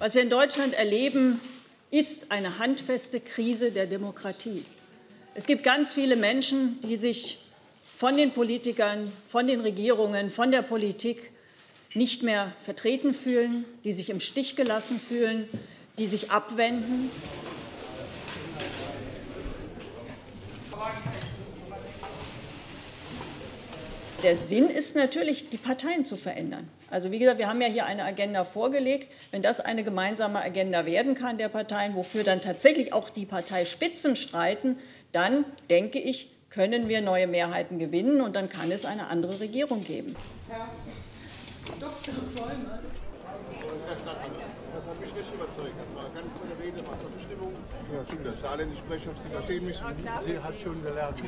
Was wir in Deutschland erleben, ist eine handfeste Krise der Demokratie. Es gibt ganz viele Menschen, die sich von den Politikern, von den Regierungen, von der Politik nicht mehr vertreten fühlen, die sich im Stich gelassen fühlen, die sich abwenden. Der Sinn ist natürlich, die Parteien zu verändern. Also wie gesagt, wir haben ja hier eine Agenda vorgelegt. Wenn das eine gemeinsame Agenda werden kann der Parteien, wofür dann tatsächlich auch die Parteispitzen streiten, dann, denke ich, können wir neue Mehrheiten gewinnen und dann kann es eine andere Regierung geben. Herr Dr. Vollmer. Das hat mich nicht überzeugt. Das war eine ganz tolle Rede, war tolle Stimmung. Ich spreche, ob Sie verstehen müssen. Sie hat schon gelernt.